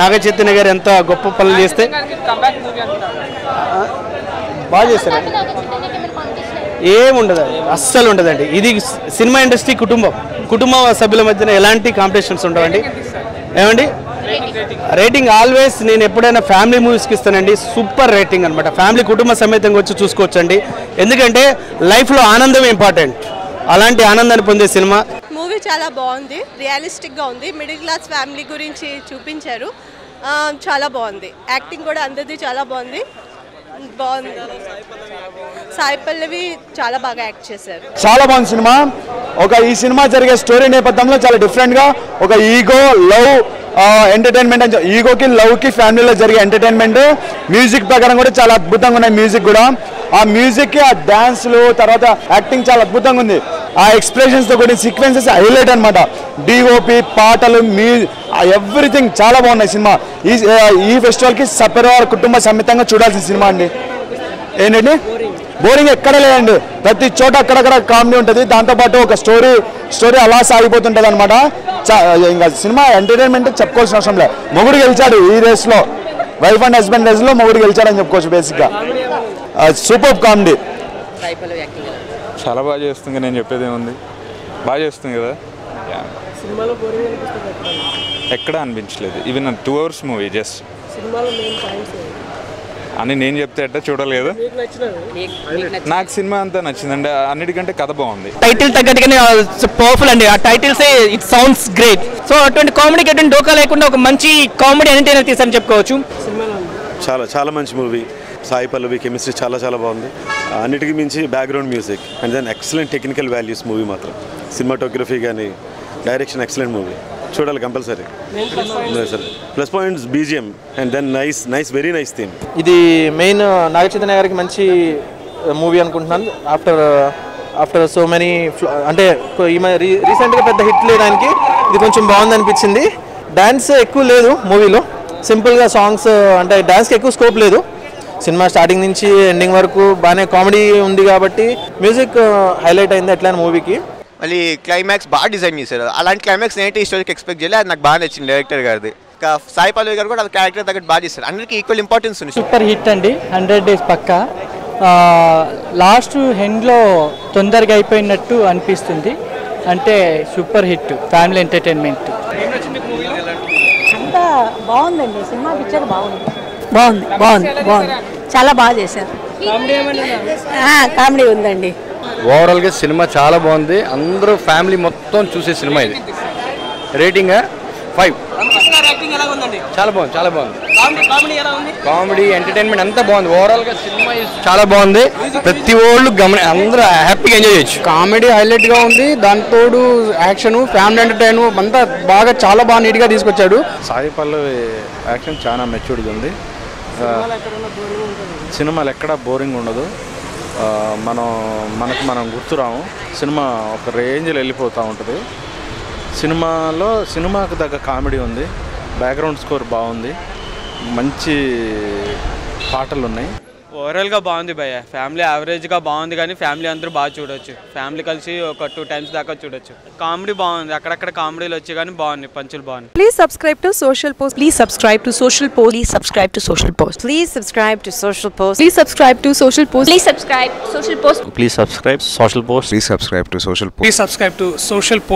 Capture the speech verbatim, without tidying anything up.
నాగచైతన్య గారు ఎంత గొప్ప పనులు చేస్తే బాగా చేశారు. ఏముండదు అస్సలు ఉండదండి. ఇది సినిమా ఇండస్ట్రీ కుటుంబం, కుటుంబ సభ్యుల మధ్యన ఎలాంటి కాంపిటీషన్స్ ఉండవండి. ఏమండి రేటింగ్ ఆల్వేస్ నేను ఎప్పుడైనా ఫ్యామిలీ మూవీస్కి ఇస్తానండి, సూపర్ రేటింగ్ అనమాట. ఫ్యామిలీ కుటుంబ సమేతంగా వచ్చి చూసుకోవచ్చండి, ఎందుకంటే లైఫ్లో ఆనందం ఇంపార్టెంట్. అలాంటి ఆనందాన్ని పొందే సినిమా. మూవీ చాలా బాగుంది, రియలిస్టిక్గా ఉంది, మిడిల్ క్లాస్ ఫ్యామిలీ గురించి చూపించారు, చాలా బాగుంది. యాక్టింగ్ కూడా అందరిది చాలా బాగుంది. బాగుంది, సాయి పల్లవి చాలా బాగా యాక్ట్ చేశారు, చాలా బాగుంది సినిమా. ఒక ఈ సినిమా జరిగే స్టోరీ నేపథ్యంలో చాలా డిఫరెంట్గా ఒక ఈగో లవ్ ఎంటర్టైన్మెంట్ అని, ఈగోకి లవ్కి ఫ్యామిలీలో జరిగే ఎంటర్టైన్మెంట్. మ్యూజిక్ ప్రకారం కూడా చాలా అద్భుతంగా ఉన్నాయి, మ్యూజిక్ కూడా ఆ మ్యూజిక్కి ఆ డ్యాన్స్లు, తర్వాత యాక్టింగ్ చాలా అద్భుతంగా ఉంది. ఆ ఎక్స్ప్రెషన్స్తో కూడిన సీక్వెన్సెస్ హైలైట్ అనమాట. డిఓపి, పాటలు, మ్యూ ఎవ్రీథింగ్ చాలా బాగున్నాయి సినిమా. ఈ ఈ ఫెస్టివల్కి సపరివార కుటుంబ సమేతంగా చూడాల్సిన సినిమా అండి. ఏంటండి బోరింగ్ ఎక్కడ లేదండి, ప్రతి చోట అక్కడక్కడ కామెడీ ఉంటుంది, దాంతోపాటు ఒక స్టోరీ స్టోరీ అలా సాగిపోతుంటుంది అనమాట. ఇంకా సినిమా ఎంటర్టైన్మెంట్ చెప్పుకోవాల్సిన అవసరం లేదు. మొగుడు గెలిచాడు ఈ రేస్లో, వైఫ్ అండ్ హస్బెండ్ రేస్లో మొగుడు గెలిచాడని చెప్పుకోవచ్చు. బేసిక్గా సూపర్ కామెడీ, చాలా బాగా చేస్తుంది. నేను చెప్పేది ఏముంది, బాగా చేస్తుంది కదా. ఎక్కడా అనిపించలేదు, ఇవి నా టూ అవర్స్ మూవీ జస్ట్ అని నేను చెప్తే అట్ట చూడాలి కదా. నాకు సినిమా అంతా నచ్చిందండి, అన్నిటికంటే కథ బాగుంది. టైటిల్ తగ్గట్టుగానే పవర్ఫుల్ అండి ఆ titles, it sounds great. So అటువంటి కామెడీకి అటువంటి డోకా లేకుండా ఒక మంచి కామెడీ ఎంటర్టైనర్ తీసారని చెప్పుకోవచ్చు. చాలా చాలా మంచి మూవీ. సాయి పల్లవి కెమిస్ట్రీ చాలా చాలా బాగుంది. అన్నిటికీ మించి background music and then excellent technical values movie. మాత్రం సినిమాటోగ్రఫీ కానీ డైరెక్షన్ ఎక్సలెంట్ మూవీ, చూడాలి compulsory. Plus points BGM and then nice nice very nice theme. ఇది మెయిన్ నాగచైతన్య గారికి మంచి మూవీ అనుకుంటున్నాను. ఆఫ్టర్ ఆఫ్టర్ సో మెనీ అంటే రీసెంట్గా పెద్ద హిట్ లేదానికి ఇది కొంచెం బాగుంది అనిపించింది. డ్యాన్స్ ఎక్కువ లేదు మూవీలో, సింపుల్గా సాంగ్స్, అంటే డ్యాన్స్కి ఎక్కువ స్కోప్ లేదు. సినిమా స్టార్టింగ్ నుంచి ఎండింగ్ వరకు బాగానే కామెడీ ఉంది కాబట్టి మ్యూజిక్ హైలైట్ అయింది అట్లా మూవీకి. మళ్ళీ క్లైమాక్స్ బాగా డిజైన్ చేశారు, అలాంటి క్లైమాక్స్ నేటి ఈ స్టోరీకి ఎక్స్పెక్ట్ చేయలేదు. అది నాకు బాగా నచ్చింది డైరెక్టర్ గారిది. ఇంకా సాయి పల్లవి గారు కూడా అది క్యారెక్టర్ తగ్గట్టు బాగా చేశారు, అందరికీ ఈక్వల్ ఇంపార్టెన్స్ ఉంది. సూపర్ హిట్ అండి, హండ్రెడ్ డేస్ పక్కా. లాస్ట్ ఎండ్లో తొందరగా అయిపోయినట్టు అనిపిస్తుంది, అంటే సూపర్ హిట్ ఫ్యామిలీ ఎంటర్టైన్మెంట్. అంతా బాగుందండి సినిమా, పిక్చర్ బాగుంది, బాగుంది బాగుంది బాగుంది చాలా బాగా చేశారు. కామెడీ ఉందండి. ఓవరాల్గా సినిమా చాలా బాగుంది, అందరూ ఫ్యామిలీ మొత్తం చూసే సినిమా ఇది. రేటింగ్ ఫైవ్, చాలా బాగుంది, చాలా బాగుంది. కామెడీ ఎంటర్టైన్మెంట్ అంతా బాగుంది. ఓవరాల్గా సినిమా చాలా బాగుంది, ప్రతి వాళ్ళు గమని అందరూ హ్యాపీగా ఎంజాయ్ చేయొచ్చు. కామెడీ హైలైట్గా ఉంది, దానితోడు యాక్షన్, ఫ్యామిలీ ఎంటర్టైన్మెంట్ అంతా బాగా చాలా బాగా నీట్గా తీసుకొచ్చాడు. సాయి పల్లవి యాక్షన్ చాలా మెచ్యూర్డ్గా ఉంది. సినిమాలు ఎక్కడ బోరింగ్ ఉండదు, మనం మనకు మనం గుర్తురాము. సినిమా ఒక రేంజ్లో వెళ్ళిపోతూ ఉంటుంది. సినిమాలో సినిమాకు తగ్గ కామెడీ ఉంది, బ్యాక్గ్రౌండ్ స్కోర్ బాగుంది, మంచి పాటలు ఉన్నాయి. ఓవరాల్గా బాగుంది భయ్య. ఫ్యామిలీ యావరేజ్గా బాగుంది, కానీ ఫ్యామిలీ అందరూ బాగా చూడొచ్చు. ఫ్యామిలీ కలిసి ఒక టూ టైమ్స్ దాకా చూడొచ్చు. కామెడీ బాగుంది, అక్కడక్కడ కామెడీలు వచ్చి కానీ బాగుంది, పంచులు బాగుంది. Please subscribe to social post, please subscribe to social post, please subscribe to social post, please subscribe to social post, please subscribe to social post, please subscribe social post, please subscribe social post, please subscribe to Social Post. Please subscribe to Social Post.